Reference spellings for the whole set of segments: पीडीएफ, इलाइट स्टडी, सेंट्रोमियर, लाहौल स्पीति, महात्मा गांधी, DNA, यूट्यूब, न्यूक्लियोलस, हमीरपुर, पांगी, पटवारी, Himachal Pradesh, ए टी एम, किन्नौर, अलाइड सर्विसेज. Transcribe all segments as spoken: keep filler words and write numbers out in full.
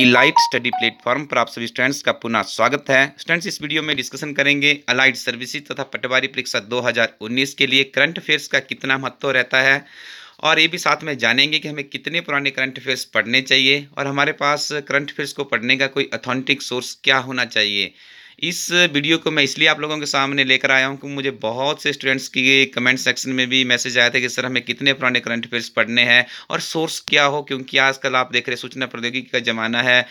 इलाइट स्टडी platform पर आप सभी स्टूडेंट्स का पुनः स्वागत है। स्टूडेंट्स, इस वीडियो में डिस्कशन करेंगे अलाइड सर्विसेज तथा पटवारी परीक्षा दो हज़ार उन्नीस के लिए करंट अफेयर्स का कितना महत्व रहता है, और ये भी साथ में जानेंगे कि हमें कितने पुराने करंट अफेयर्स पढ़ने चाहिए और हमारे पास करंट अफेयर्स को पढ़ने का कोई ऑथेंटिक सोर्स क्या होना चाहिए। इस वीडियो को मैं इसलिए आप लोगों के सामने लेकर आया हूं कि मुझे बहुत से स्टूडेंट्स की कमेंट सेक्शन में भी मैसेज आया था कि सर हमें कितने पुराने करंट अफेयर्स पढ़ने हैं और सोर्स क्या हो, क्योंकि आजकल आप देख रहे हैं सूचना प्रौद्योगिकी का ज़माना है,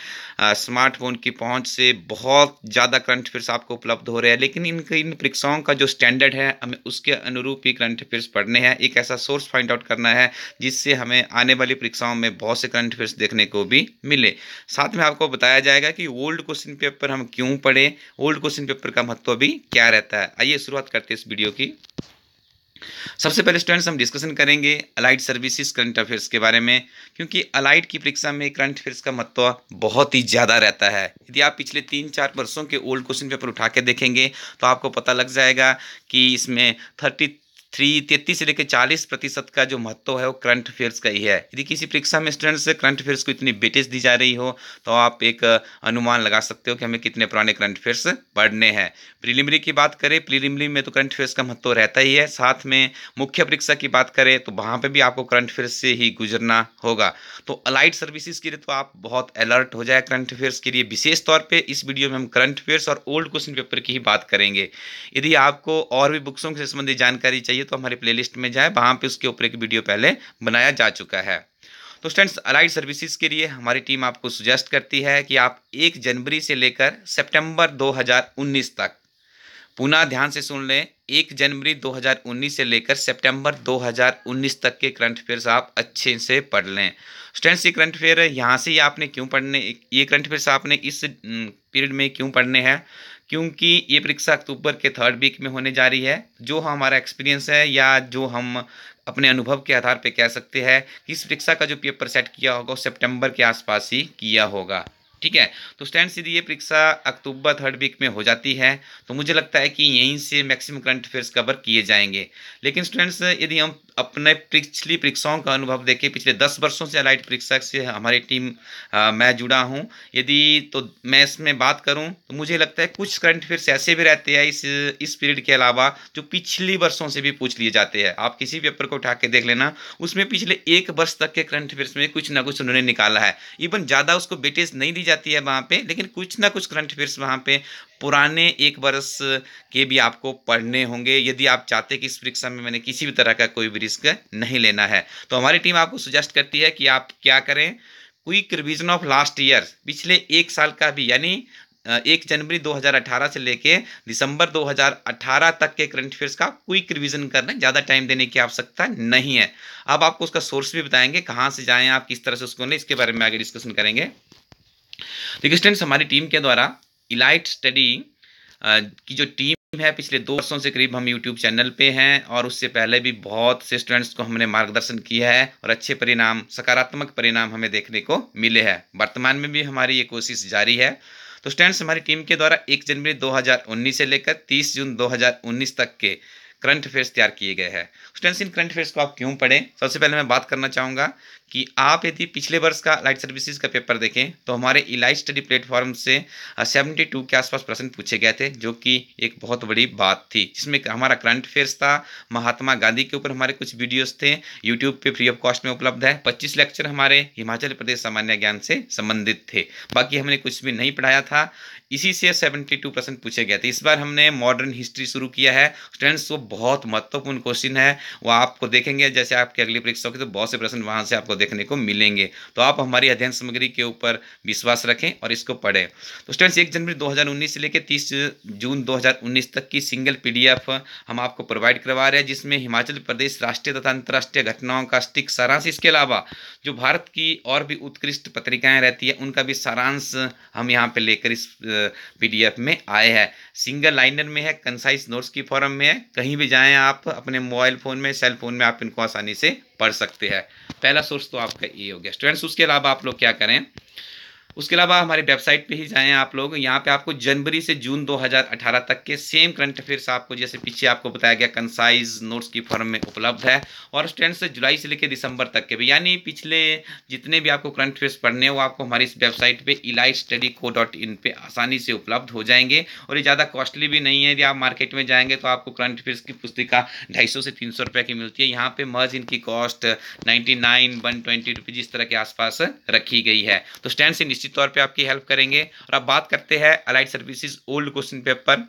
स्मार्टफोन की पहुंच से बहुत ज़्यादा करंट अफेयर्स आपको उपलब्ध हो रहे हैं, लेकिन इनकी इन परीक्षाओं का जो स्टैंडर्ड है हमें उसके अनुरूप ही करंट अफेयर्स पढ़ने हैं। एक ऐसा सोर्स फाइंड आउट करना है जिससे हमें आने वाली परीक्षाओं में बहुत से करंट अफेयर्स देखने को भी मिले। साथ में आपको बताया जाएगा कि ओल्ड क्वेश्चन पेपर हम क्यों पढ़ें, ओल्ड क्वेश्चन पेपर का महत्व भी क्या रहता है। आइए शुरुआत करते हैं इस वीडियो की। सबसे पहले स्टूडेंट्स, हम डिस्कशन करेंगे अलाइड सर्विसेज करंट अफेयर्स के बारे में, क्योंकि अलाइड की परीक्षा में करंट अफेयर्स का महत्व बहुत ही ज़्यादा रहता है। यदि आप पिछले तीन चार वर्षों के ओल्ड क्वेश्चन पेपर उठा के देखेंगे तो आपको पता लग जाएगा कि इसमें थर्टी थ्री तैंतीस से लेकर चालीस प्रतिशत का जो महत्व है वो करंट अफेयर्स का ही है। यदि किसी परीक्षा में स्टूडेंट्स से करंट अफेयर्स को इतनी वेटेज दी जा रही हो तो आप एक अनुमान लगा सकते हो कि हमें कितने पुराने करंट अफेयर्स पढ़ने हैं। प्रीलिमिनरी की बात करें, प्रीलिमिनरी में तो करंट अफेयर्स का महत्व रहता ही है, साथ में मुख्य परीक्षा की बात करें तो वहाँ पर भी आपको करंट अफेयर्स से ही गुजरना होगा। तो अलाइड सर्विसेज के लिए तो आप बहुत अलर्ट हो जाए करंट अफेयर्स के लिए। विशेष तौर पर इस वीडियो में हम करंट अफेयर्स और ओल्ड क्वेश्चन पेपर की ही बात करेंगे। यदि आपको और भी बुक्सों से संबंधित जानकारी चाहिए तो हमारे प्लेलिस्ट में जाए, वहां पे उसके ऊपर एक वीडियो पहले बनाया जा चुका है। तो स्टूडेंट्स, अलाइड सर्विसेज के लिए हमारी टीम आपको सुजेस्ट करती है कि आप एक जनवरी से लेकर सितंबर दो हज़ार उन्नीस तक, पुनः ध्यान से सुन लें, एक जनवरी दो हज़ार उन्नीस से लेकर सितंबर दो हज़ार उन्नीस तक के करंट अफेयर्स आप अच्छे से पढ़ लें। स्टूडेंट्स, ये करंट अफेयर यहाँ से ही आपने क्यों पढ़ने, ये करंट अफेयर्स आपने इस पीरियड में क्यों पढ़ने हैं, क्योंकि ये परीक्षा अक्टूबर के थर्ड वीक में होने जा रही है। जो हमारा एक्सपीरियंस है या जो हम अपने अनुभव के आधार पर कह सकते हैं कि इस परीक्षा का जो पेपर सेट किया होगा वो सितंबर के आसपास ही किया होगा। ठीक है, तो स्टूडेंट्स, यदि ये परीक्षा अक्टूबर थर्ड वीक में हो जाती है तो मुझे लगता है कि यहीं से मैक्सिमम करंट अफेयर्स कवर किए जाएंगे। लेकिन स्टूडेंट्स, यदि हम अपने पिछली परीक्षाओं का अनुभव देखें, पिछले दस वर्षों से अलाइड परीक्षा से हमारी टीम आ, मैं जुड़ा हूं, यदि तो मैं इसमें बात करूं तो मुझे लगता है कुछ करंट अफेयर्स ऐसे भी रहते हैं इस इस पीरियड के अलावा जो पिछली वर्षों से भी पूछ लिए जाते हैं। आप किसी पेपर को उठा के देख लेना, उसमें पिछले एक वर्ष तक के करंट अफेयर्स में कुछ ना कुछ उन्होंने निकाला है। इवन ज़्यादा उसको वेटेज नहीं दी जाती है वहाँ पर, लेकिन कुछ ना कुछ करंट अफेयर्स वहाँ पर पुराने एक वर्ष के भी आपको पढ़ने होंगे यदि आप चाहते कि इस परीक्षा में मैंने किसी भी तरह का कोई भी रिस्क नहीं लेना है। तो हमारी टीम आपको सुजेस्ट करती है कि आप क्या करें, quick revision of last year, पिछले एक साल का भी, यानी एक जनवरी दो हज़ार अठारह से लेके दिसंबर दो हज़ार अठारह तक के करंट अफेयर्स का क्विक रिवीजन करना। ज़्यादा टाइम देने की आवश्यकता नहीं है। अब आपको उसका सोर्स भी बताएंगे, कहाँ से जाएँ आप, किस तरह से उसको लें, इसके बारे में आगे डिस्कशन करेंगे। देखिए स्टूडेंट्स, हमारी टीम के द्वारा इलाइट स्टडी की जो टीम है पिछले दो वर्षों से करीब हम यूट्यूब चैनल पे हैं, और उससे पहले भी बहुत से स्टूडेंट्स को हमने मार्गदर्शन किया है और अच्छे परिणाम, सकारात्मक परिणाम हमें देखने को मिले हैं। वर्तमान में भी हमारी ये कोशिश जारी है। तो स्टूडेंट्स, हमारी टीम के द्वारा एक जनवरी दो हज़ार उन्नीस से लेकर तीस जून दो हज़ार उन्नीस तक के करंट अफेयर्स तैयार किए गए हैं। स्टूडेंट्स, इन करंट अफेयर्स को आप क्यों पढ़ें? सबसे पहले मैं बात करना चाहूँगा कि आप यदि पिछले वर्ष का अलाइड सर्विसेज का पेपर देखें तो हमारे इलाइट स्टडी प्लेटफॉर्म से बहत्तर के आसपास प्रश्न पूछे गए थे, जो कि एक बहुत बड़ी बात थी, जिसमें हमारा करंट अफेयर्स था। महात्मा गांधी के ऊपर हमारे कुछ वीडियोस थे, यूट्यूब पे फ्री ऑफ कॉस्ट में उपलब्ध है। पच्चीस लेक्चर हमारे हिमाचल प्रदेश सामान्य ज्ञान से संबंधित थे, बाकी हमने कुछ भी नहीं पढ़ाया था। इसी से बहत्तर प्रश्न पूछे गए थे। इस बार हमने मॉडर्न हिस्ट्री शुरू किया है। स्टूडेंट्स, वो बहुत महत्वपूर्ण क्वेश्चन है, वो आपको देखेंगे जैसे आपकी अगली परीक्षा होगी तो बहुत से प्रश्न वहाँ से आपको देखने को मिलेंगे। तो आप हमारी अध्ययन सामग्री के ऊपर विश्वास रखें और इसको पढ़ें। तो स्टूडेंट्स, एक जनवरी दो हज़ार उन्नीस से लेकर तीस जून दो हज़ार उन्नीस तक की सिंगल पीडीएफ हम आपको प्रोवाइड करवा रहे हैं, जिसमें हिमाचल प्रदेश राष्ट्रीय तथा अंतर्राष्ट्रीय घटनाओं का सटीक सारांश, इसके अलावा जो भारत की और भी उत्कृष्ट पत्रिकाएँ रहती है उनका भी सारांश हम यहाँ पर लेकर इस पीडीएफ में आए हैं। सिंगल लाइनर में है, कंसाइज नोट्स की फॉर्म में है। कहीं भी जाएँ आप, अपने मोबाइल फ़ोन में, सेल फोन में आप इनको आसानी से पढ़ सकते हैं। पहला सोर्स तो आपका ये हो गया। स्टूडेंट्स, उसके अलावा आप लोग क्या करें, उसके अलावा हमारी वेबसाइट पे ही जाएं आप लोग। यहाँ पे आपको जनवरी से जून दो हज़ार अठारह तक के सेम करंट अफेयर्स आपको जैसे पीछे आपको बताया गया कंसाइज नोट्स की फॉर्म में उपलब्ध है। और स्टूडेंट्स से जुलाई से लेकर दिसंबर तक के भी यानी पिछले जितने भी आपको करंट अफेयर्स पढ़ने हैं वो आपको हमारी इस वेबसाइट पे इलाइट स्टडी co dot in पर आसानी से उपलब्ध हो जाएंगे और ये ज़्यादा कॉस्टली भी नहीं है। यदि आप मार्केट में जाएंगे तो आपको करंट अफेयर्स की पुस्तिका ढाई सौ से तीन सौ रुपये की मिलती है, यहाँ पर महज इनकी cost ninety nine one twenty rupees इस तरह के आसपास रखी गई है। तो स्टैंड से निश्चित तौर पे आपकी हेल्प करेंगे। और अब बात करते हैं अलाइड सर्विसेज old question paper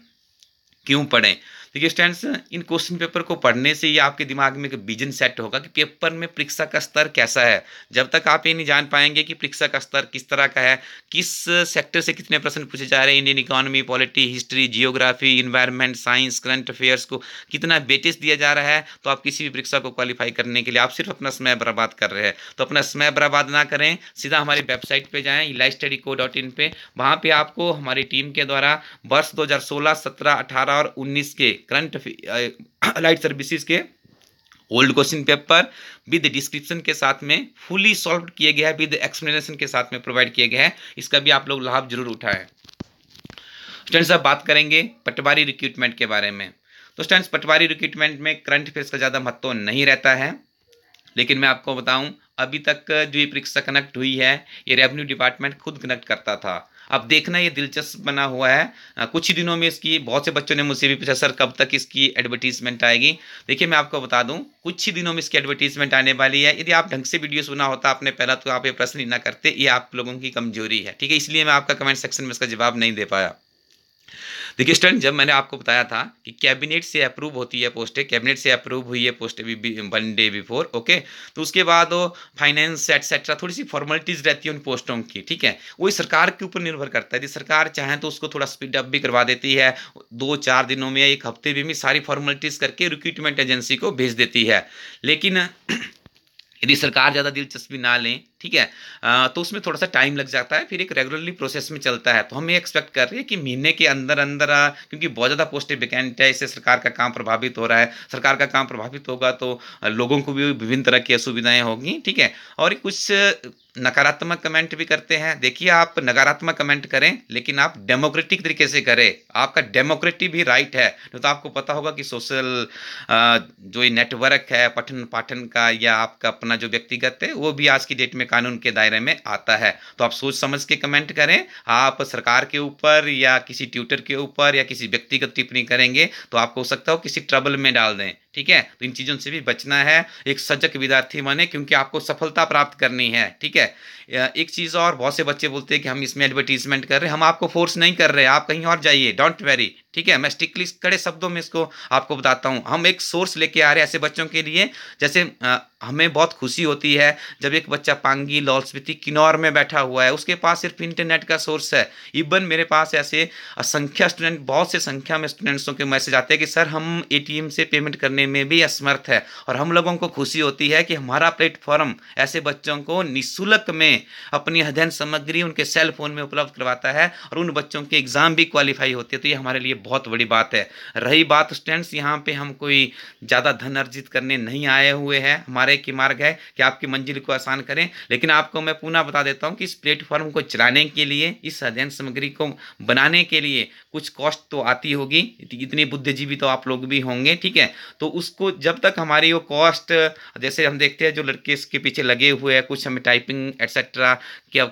क्यों पढ़ें। देखिए स्टूडेंट्स, इन क्वेश्चन पेपर को पढ़ने से ही आपके दिमाग में एक विजन सेट होगा कि पेपर में परीक्षा का स्तर कैसा है। जब तक आप ये नहीं जान पाएंगे कि परीक्षा का स्तर किस तरह का है, किस सेक्टर से कितने प्रश्न पूछे जा रहे हैं, Indian economy, polity, history, geography, environment science, current affairs को कितना वेटेज दिया जा रहा है, तो आप किसी भी परीक्षा को क्वालिफाई करने के लिए आप सिर्फ अपना समय बर्बाद कर रहे हैं। तो अपना समय बर्बाद ना करें, सीधा हमारी वेबसाइट पर जाएँ इलाइट स्टडी co dot in पर। वहाँ पर आपको हमारी टीम के द्वारा वर्ष दो हज़ार सोलह सत्रह अठारह और उन्नीस के करंट अलाइड सर्विसेज के old question paper with description के साथ में फुली सॉल्व किए गए हैं, विद एक्सप्लेनेशन के साथ में प्रोवाइड किए गए हैं। इसका भी आप लोग लाभ जरूर उठाएं। स्टूडेंट्स, अब बात करेंगे पटवारी रिक्रूटमेंट के बारे में। तो स्टूडेंट्स, पटवारी रिक्रूटमेंट में करंट अफेयर्स का ज़्यादा महत्व नहीं रहता है, लेकिन मैं आपको बताऊं अभी तक जो ये परीक्षा कनेक्ट हुई है ये रेवेन्यू डिपार्टमेंट खुद कनेक्ट करता था। अब देखना ये दिलचस्प बना हुआ है। आ, कुछ ही दिनों में इसकी बहुत से बच्चों ने मुझसे भी पूछा सर कब तक इसकी एडवर्टीजमेंट आएगी। देखिए मैं आपको बता दूं कुछ ही दिनों में इसकी एडवर्टीजमेंट आने वाली है। यदि आप ढंग से वीडियो सुना होता आपने पहला तो आप ये प्रश्न ना करते, ये आप लोगों की कमजोरी है, ठीक है। इसलिए मैं आपका कमेंट सेक्शन में इसका जवाब नहीं दे पाया। देखिए स्टूडेंट, जब मैंने आपको बताया था कि कैबिनेट से अप्रूव होती है पोस्टें, कैबिनेट से अप्रूव हुई है पोस्ट भी वन डे बिफोर, ओके। तो उसके बाद वो फाइनेंस एटसेट्रा थोड़ी सी फॉर्मेलिटीज़ रहती है उन पोस्टों की, ठीक है। वही सरकार के ऊपर निर्भर करता है। यदि सरकार चाहे तो उसको थोड़ा स्पीड अप भी करवा देती है, दो चार दिनों में एक हफ्ते भी में सारी फॉर्मेलिटीज़ करके रिक्रूटमेंट एजेंसी को भेज देती है। लेकिन यदि सरकार ज़्यादा दिलचस्पी ना लें, ठीक है, आ, तो उसमें थोड़ा सा टाइम लग जाता है। फिर एक रेगुलरली प्रोसेस में चलता है। तो हम ये एक्सपेक्ट कर रहे हैं कि महीने के अंदर अंदर आ, क्योंकि बहुत ज़्यादा पोस्टें वैकेंट है, इससे सरकार का काम प्रभावित हो रहा है। सरकार का काम प्रभावित होगा तो लोगों को भी विभिन्न तरह की असुविधाएँ होंगी, ठीक है। और कुछ नकारात्मक कमेंट भी करते हैं। देखिए आप नकारात्मक कमेंट करें, लेकिन आप डेमोक्रेटिक तरीके से करें, आपका डेमोक्रेटिक भी राइट है। नहीं तो आपको पता होगा कि सोशल जो ये नेटवर्क है पठन पाठन का या आपका अपना जो व्यक्तिगत है वो भी आज की डेट में कानून के दायरे में आता है। तो आप सोच समझ के कमेंट करें। आप सरकार के ऊपर या किसी ट्यूटर के ऊपर या किसी व्यक्तिगत टिप्पणी करेंगे तो आपको हो सकता हो किसी ट्रबल में डाल दें, ठीक है। तो इन चीज़ों से भी बचना है। एक सजग विद्यार्थी बने, क्योंकि आपको सफलता प्राप्त करनी है, ठीक है। एक चीज़ और, बहुत से बच्चे बोलते हैं कि हम इसमें एडवर्टीजमेंट कर रहे हैं, हम आपको फोर्स नहीं कर रहे, आप कहीं और जाइए, डोंट वरी, ठीक है। मैं स्ट्रिक्टली कड़े शब्दों में इसको आपको बताता हूँ। हम एक सोर्स लेके आ रहे हैं ऐसे बच्चों के लिए। जैसे आ, हमें बहुत खुशी होती है जब एक बच्चा पांगी लाहौल स्पीति किन्नौर में बैठा हुआ है, उसके पास सिर्फ इंटरनेट का सोर्स है। इवन मेरे पास ऐसे असंख्या स्टूडेंट, बहुत से संख्या में स्टूडेंट्सों के मैसेज आते हैं कि सर हम ए टी एम से पेमेंट करने में भी असमर्थ है। और हम लोगों को खुशी होती है कि हमारा प्लेटफॉर्म ऐसे बच्चों को निःशुल्क में अपनी अध्ययन सामग्री उनके सेल फोन में उपलब्ध करवाता है और उन बच्चों के एग्ज़ाम भी क्वालिफाई होते हैं। तो ये हमारे लिए बहुत बड़ी बात है। रही बात स्टूडेंट्स, यहाँ पे हम कोई ज़्यादा धन अर्जित करने नहीं आए हुए हैं। हमारे एक ही मार्ग है कि आपकी मंजिल को आसान करें। लेकिन आपको मैं पुनः बता देता हूँ कि इस प्लेटफॉर्म को चलाने के लिए, इस अध्ययन सामग्री को बनाने के लिए कुछ कॉस्ट तो आती होगी। इतनी बुद्धिजीवी तो आप लोग भी होंगे, ठीक है। तो उसको जब तक हमारी वो कॉस्ट, जैसे हम देखते हैं जो लड़के इसके पीछे लगे हुए हैं, कुछ हमें टाइपिंग एटसेट्रा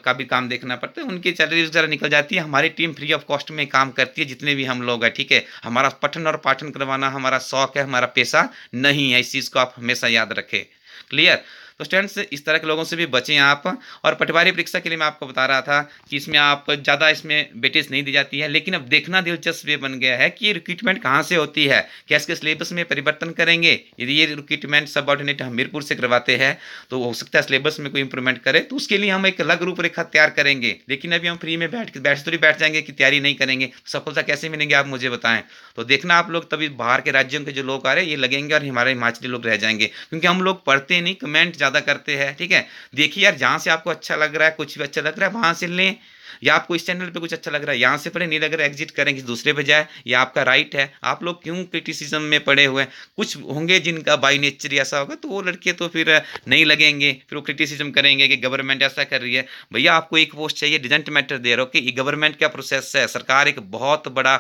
का भी काम देखना पड़ता है, उनकी सैलरी वगैरह निकल जाती है। हमारी टीम फ्री ऑफ कॉस्ट में काम करती है, जितने भी हम लोग है, ठीक है। हमारा पठन और पाठन करवाना हमारा शौक है, हमारा पेशा नहीं है। इस चीज़ को आप हमेशा याद रखें, क्लियर। तो स्टूडेंट्स, इस तरह के लोगों से भी बचें आप। और पटवारी परीक्षा के लिए मैं आपको बता रहा था कि इसमें आप ज़्यादा इसमें वेटेज नहीं दी जाती है। लेकिन अब देखना दिलचस्प ये बन गया है कि ये रिक्रूटमेंट कहाँ से होती है, क्या इसके सिलेबस में परिवर्तन करेंगे। यदि ये रिक्रूटमेंट सब ऑर्डिनेट हमीरपुर से करवाते हैं तो हो सकता है सिलेबस में कोई इंप्रूवमेंट करे, तो उसके लिए हम एक अलग रूपरेखा तैयार करेंगे। लेकिन अभी हम फ्री में बैठ बैठ थोड़ी बैठ जाएंगे कि तैयारी नहीं करेंगे, सफलता कैसे मिलेंगे आप मुझे बताएं। तो देखना आप लोग, तभी बाहर के राज्यों के जो लोग आ रहे हैं ये लगेंगे और हमारे हिमाचली लोग रह जाएंगे, क्योंकि हम लोग पढ़ते नहीं, कमेंट ज़्यादा करते हैं। ठीक है, देखिए यार, जहाँ से आपको अच्छा लग रहा है, कुछ भी अच्छा लग रहा है वहाँ से लें, या आपको इस चैनल पे कुछ अच्छा लग रहा है यहाँ से पढ़े, नहीं लग रहा है एग्जिट करें किसी दूसरे पे जाए, या आपका राइट है। आप लोग क्यों क्रिटिसिज्म में पड़े हुए हैं? कुछ होंगे जिनका बाई नेचर ऐसा होगा, तो वो लड़के तो फिर नहीं लगेंगे, फिर वो क्रिटिसिज्म करेंगे कि गवर्नमेंट ऐसा कर रही है। भैया आपको एक पोस्ट चाहिए, डजेंट मैटर दे रहा हो कि ये गवर्नमेंट का प्रोसेस है। सरकार एक बहुत बड़ा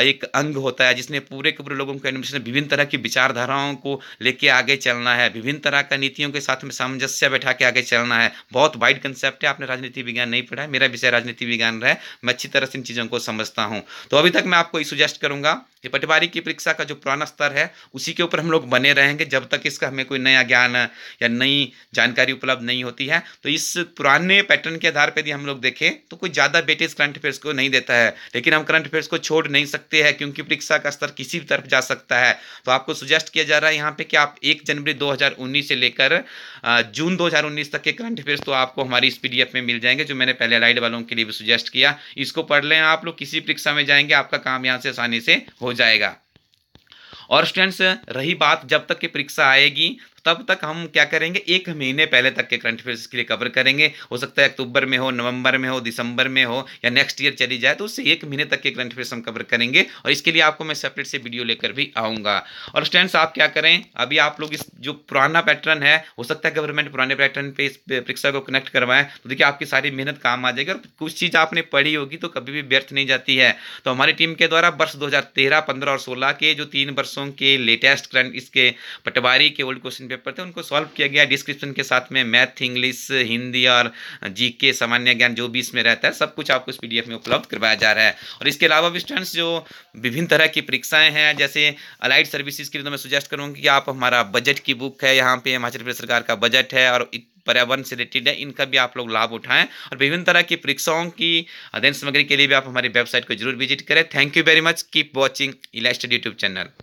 एक अंग होता है जिसने पूरे के पूरे लोगों को एडमिनिस्ट्रेशन विभिन्न तरह की विचारधाराओं को लेके आगे चलना है, विभिन्न तरह का नीतियों के साथ में सामंजस्य बैठा के आगे चलना है। बहुत वाइड कंसेप्ट है। आपने राजनीति विज्ञान नहीं पढ़ा है, मेरा विषय राजनीति विज्ञान रहा है, मैं अच्छी तरह से इन चीज़ों को समझता हूँ। तो अभी तक मैं आपको ये सुजेस्ट करूँगा कि पटवारी की परीक्षा का जो पुराना स्तर है उसी के ऊपर हम लोग बने रहेंगे जब तक इसका हमें कोई नया ज्ञान या नई जानकारी उपलब्ध नहीं होती है। तो इस पुराने पैटर्न के आधार पर यदि हम लोग देखें तो कोई ज़्यादा बेटेज करंट अफेयर्स को नहीं देता है, लेकिन हम करंट अफेयर्स को छोड़ नहीं सकते हैं क्योंकि परीक्षा का स्तर किसी भी तरफ जा सकता है। तो आपको सुजेस्ट किया जा रहा है यहाँ पर कि आप एक जनवरी दो हज़ार उन्नीस से लेकर जून दो हज़ार उन्नीस तक के करंट अफेयर्स तो आपको हमारी इस पी डी एफ में मिल जाएंगे, जो मैंने पहले अलाइड वालों के लिए भी सुजेस्ट किया। इसको पढ़ लें, आप लोग किसी परीक्षा में जाएंगे आपका काम यहाँ से आसानी से हो जाएगा। और स्टूडेंट्स, रही बात जब तक की परीक्षा आएगी तब तक हम क्या करेंगे, एक महीने पहले तक के करंट अफेयर्स के लिए कवर करेंगे। हो सकता है अक्टूबर में हो, नवंबर में हो, दिसंबर में हो, या नेक्स्ट ईयर चली जाए, तो उससे एक महीने तक के करंट अफेयर्स हम कवर करेंगे। और इसके लिए आपको मैं सेपरेट से वीडियो लेकर भी आऊँगा। और स्टूडेंट्स, आप क्या करें, अभी आप लोग इस जो पुराना पैटर्न है, हो सकता है गवर्नमेंट पुराने पैटर्न पर इस परीक्षा को कनेक्ट करवाएं, तो देखिए आपकी सारी मेहनत काम आ जाएगी। और कुछ चीज़ आपने पढ़ी होगी तो कभी भी व्यर्थ नहीं जाती है। तो हमारी टीम के द्वारा वर्ष दो हज़ार तेरह पंद्रह और सोलह के जो तीन वर्षों के लेटेस्ट करंट इसके पटवारी के ओल्ड क्वेश्चन पेपर थे, उनको सॉल्व किया गया। डिस्क्रिप्शन के साथ में मैथ, इंग्लिश, हिंदी और जीके, सामान्य ज्ञान जो भी इसमें रहता है, सब कुछ आपको इस पीडीएफ में उपलब्ध करवाया जा रहा है। और इसके अलावा भी स्टूडेंट्स जो विभिन्न तरह की परीक्षाएं हैं, जैसे अलाइड सर्विसेज के लिए तो मैं सुजेस्ट करूंगा कि आप हमारा बजट की बुक है, यहाँ पे हिमाचल प्रदेश सरकार का बजट है और पर्यावरण से रिलेटेड है, इनका भी आप लोग लाभ उठाएं। और विभिन्न तरह की परीक्षाओं की अध्ययन सामग्री के लिए भी आप हमारी वेबसाइट को जरूर विजिट करें। Thank you very much. Keep watching इलाइट स्टडी यूट्यूब channel.